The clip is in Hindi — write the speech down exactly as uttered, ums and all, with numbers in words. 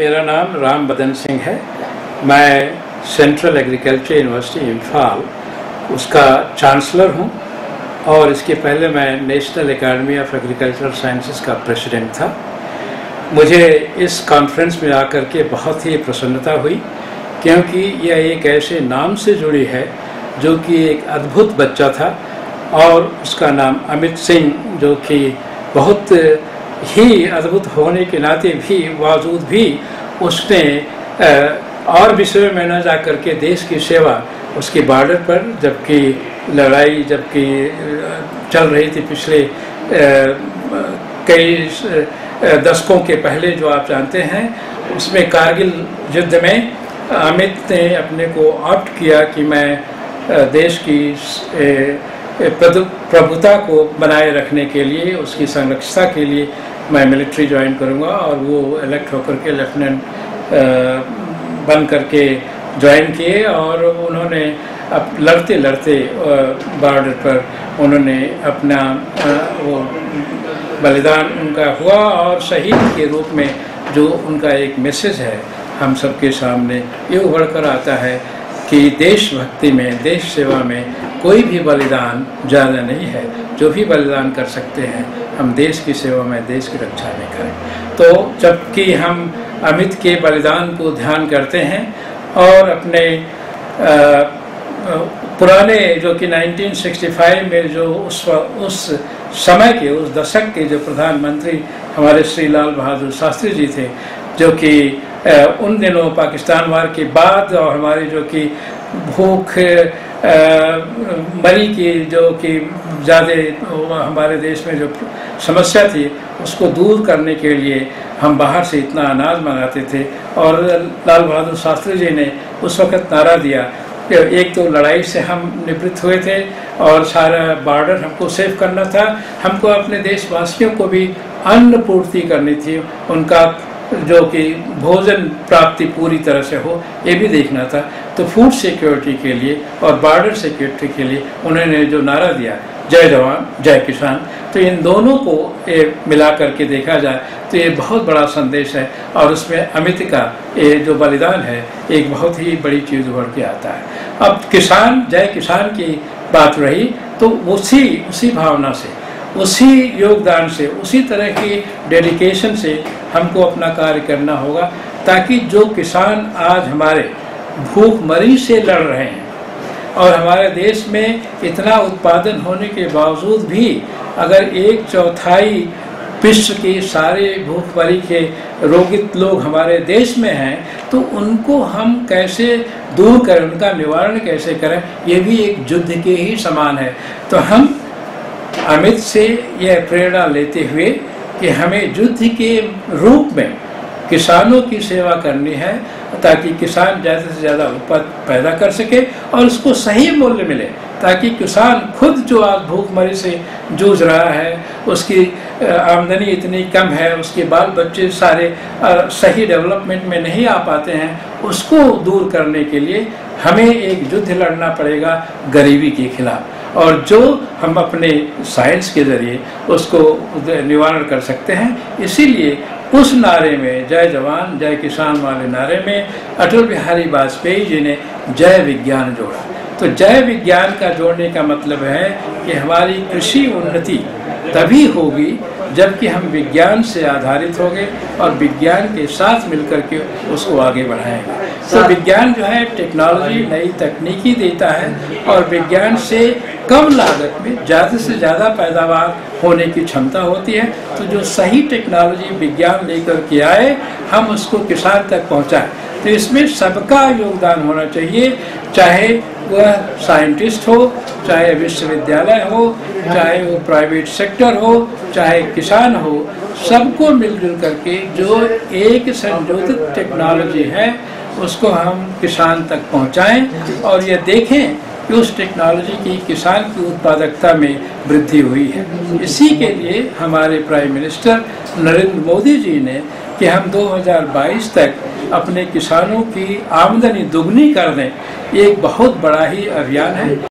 मेरा नाम राम बदन सिंह है। मैं सेंट्रल एग्रीकल्चर यूनिवर्सिटी इम्फाल उसका चांसलर हूँ और इसके पहले मैं National Academy of Agricultural Sciences का प्रेसिडेंट था। मुझे इस कॉन्फ्रेंस में आकर के बहुत ही प्रसन्नता हुई क्योंकि यह एक ऐसे नाम से जुड़ी है जो कि एक अद्भुत बच्चा था और उसका नाम अमित सिंह, जो कि बहुत ही अद्भुत होने के नाते भी बावजूद भी उसने और विषय में न जा कर के देश की सेवा उसके बॉर्डर पर, जबकि लड़ाई जबकि चल रही थी पिछले कई दशकों के पहले, जो आप जानते हैं, उसमें कारगिल युद्ध में अमित ने अपने को ऑप्ट किया कि मैं देश की प्रभुता को बनाए रखने के लिए, उसकी संरक्षता के लिए मैं मिलिट्री ज्वाइन करूंगा और वो इलेक्ट होकर के लेफ्टिनेंट बन करके ज्वाइन किए और उन्होंने अब लड़ते लड़ते बॉर्डर पर उन्होंने अपना वो बलिदान उनका हुआ और शहीद के रूप में जो उनका एक मैसेज है हम सबके सामने ये उभर कर आता है कि देशभक्ति में, देश सेवा में कोई भी बलिदान ज़्यादा नहीं है। जो भी बलिदान कर सकते हैं हम देश की सेवा में, देश की रक्षा में करें। तो जबकि हम अमित के बलिदान को ध्यान करते हैं और अपने आ, पुराने जो कि उन्नीस सौ पैंसठ में जो उस उस समय के, उस दशक के जो प्रधानमंत्री हमारे श्री लाल बहादुर शास्त्री जी थे, जो कि उन दिनों पाकिस्तान वार के बाद और हमारे जो कि भूख मरी की जो कि ज़्यादा हमारे देश में जो समस्या थी उसको दूर करने के लिए हम बाहर से इतना अनाज मंगाते थे और लाल बहादुर शास्त्री जी ने उस वक़्त नारा दिया। एक तो लड़ाई से हम निवृत्त हुए थे और सारा बॉर्डर हमको सेफ करना था, हमको अपने देशवासियों को भी अन्न पूर्ति करनी थी, उनका जो कि भोजन प्राप्ति पूरी तरह से हो ये भी देखना था। तो फूड सिक्योरिटी के लिए और बॉर्डर सिक्योरिटी के लिए उन्होंने जो नारा दिया जय जवान जय किसान, तो इन दोनों को ये मिला करके देखा जाए तो ये बहुत बड़ा संदेश है और उसमें अमित का ये जो बलिदान है एक बहुत ही बड़ी चीज़ उभर के आता है। अब किसान, जय किसान की बात रही तो उसी उसी भावना से, उसी योगदान से, उसी तरह की डेडिकेशन से हमको अपना कार्य करना होगा ताकि जो किसान आज हमारे भूखमरी से लड़ रहे हैं और हमारे देश में इतना उत्पादन होने के बावजूद भी अगर एक चौथाई विश्व के सारे भूखमरी के रोगित लोग हमारे देश में हैं तो उनको हम कैसे दूर करें, उनका निवारण कैसे करें, ये भी एक युद्ध के ही समान है। तो हम अमित से यह प्रेरणा लेते हुए कि हमें युद्ध के रूप में किसानों की सेवा करनी है ताकि किसान ज़्यादा से ज़्यादा उत्पाद पैदा कर सके और उसको सही मूल्य मिले, ताकि किसान खुद जो आज भूखमरी से जूझ रहा है, उसकी आमदनी इतनी कम है, उसके बाल बच्चे सारे सही डेवलपमेंट में नहीं आ पाते हैं, उसको दूर करने के लिए हमें एक युद्ध लड़ना पड़ेगा गरीबी के खिलाफ और जो हम अपने साइंस के ज़रिए उसको निवारण कर सकते हैं। इसीलिए उस नारे में, जय जवान जय किसान वाले नारे में, अटल बिहारी वाजपेयी जी ने जय विज्ञान जोड़ा। तो जय विज्ञान का जोड़ने का मतलब है कि हमारी कृषि उन्नति तभी होगी जबकि हम विज्ञान से आधारित होंगे और विज्ञान के साथ मिलकर के उसको आगे बढ़ाएंगे। तो विज्ञान जो है टेक्नोलॉजी, नई तकनीकी देता है और विज्ञान से कम लागत में ज़्यादा से ज़्यादा पैदावार होने की क्षमता होती है। तो जो सही टेक्नोलॉजी विज्ञान लेकर के आए हम उसको किसान तक पहुँचाएँ, तो इसमें सबका योगदान होना चाहिए, चाहे वह साइंटिस्ट हो, चाहे विश्वविद्यालय हो, चाहे वो प्राइवेट सेक्टर हो, चाहे किसान हो, सबको मिलजुल करके जो एक संयोजित टेक्नोलॉजी है उसको हम किसान तक पहुंचाएं और ये देखें कि उस टेक्नोलॉजी की किसान की उत्पादकता में वृद्धि हुई है। इसी के लिए हमारे प्राइम मिनिस्टर नरेंद्र मोदी जी ने कि हम दो हज़ार बाईस तक अपने किसानों की आमदनी दुगनी कर दें, एक बहुत बड़ा ही अभियान है।